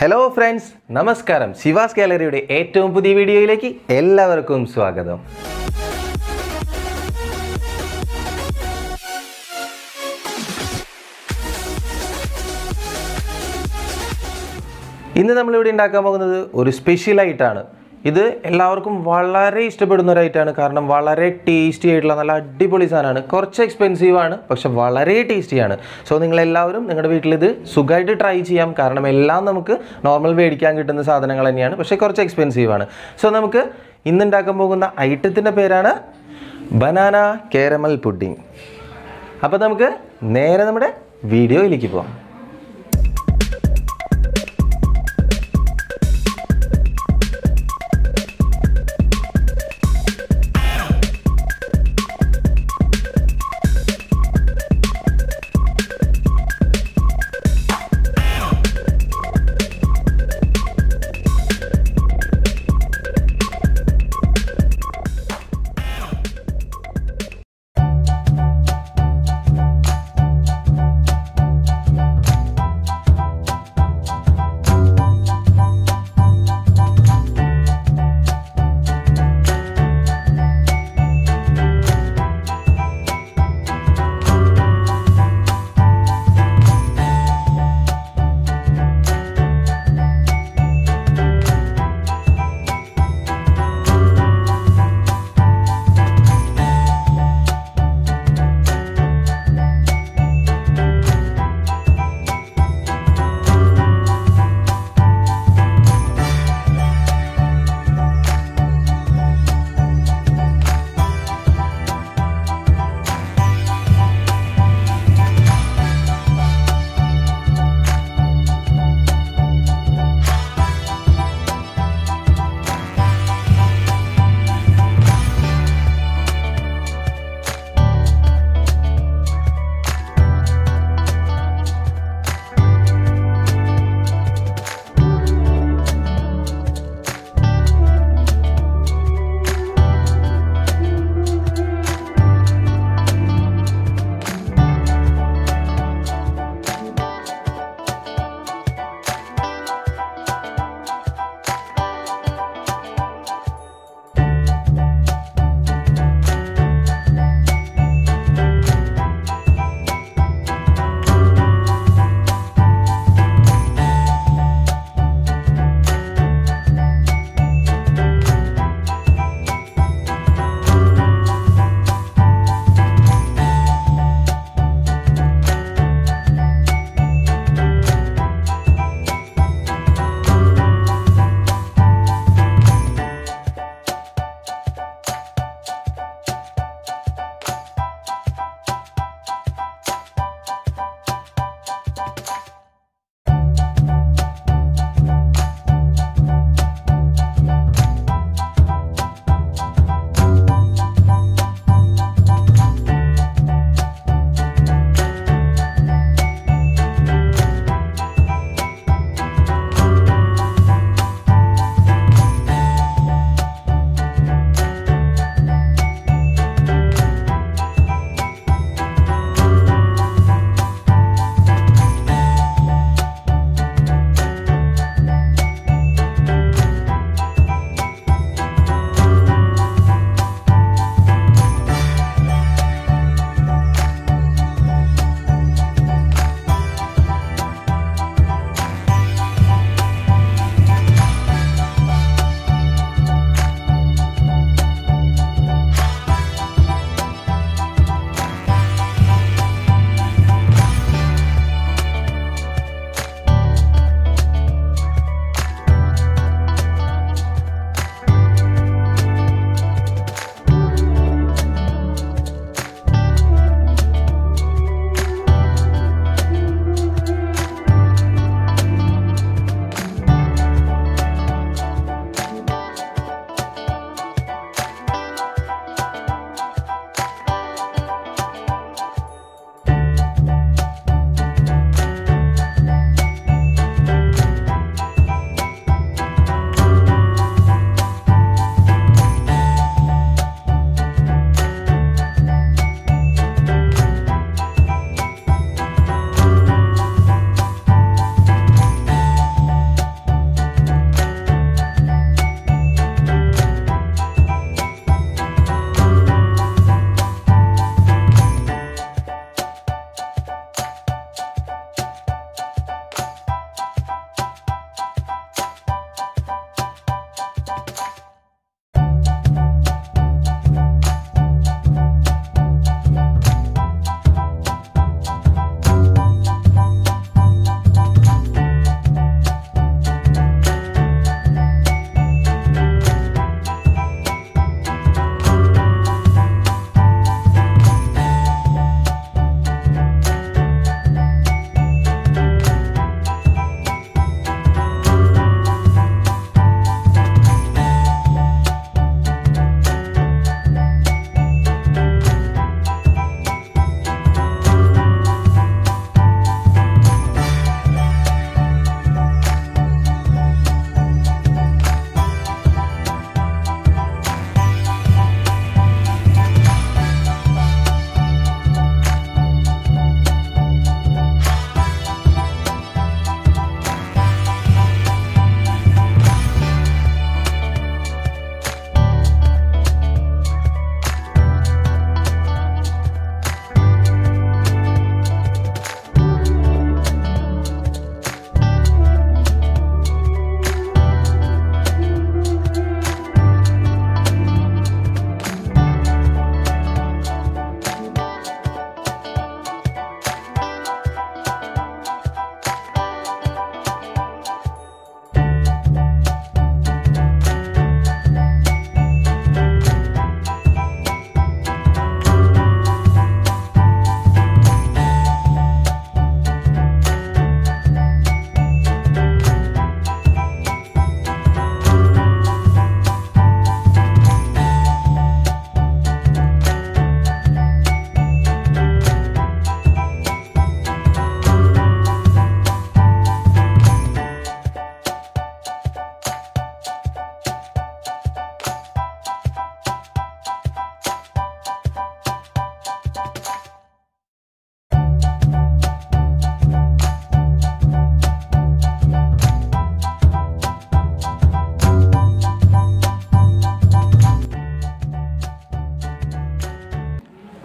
Hello friends, Namaskaram. Sivas Gallery ude ettavum pudiya videoyilekku ellavarkkum swagatham. Innu nammal ivide undakkan pogunnathu oru special ayittanu. This is a very tasty and expensive, but very tasty. So, you can try it. You can try it. So, this banana caramel pudding. Now, we will see video.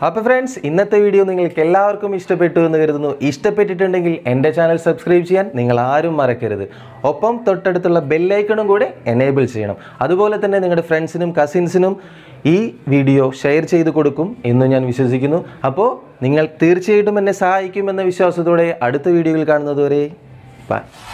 Hello friends, in this video, you can subscribe to my channel, subscribe to my channel. The bell icon enable your friends and cousins. This video share this video. If you like this video,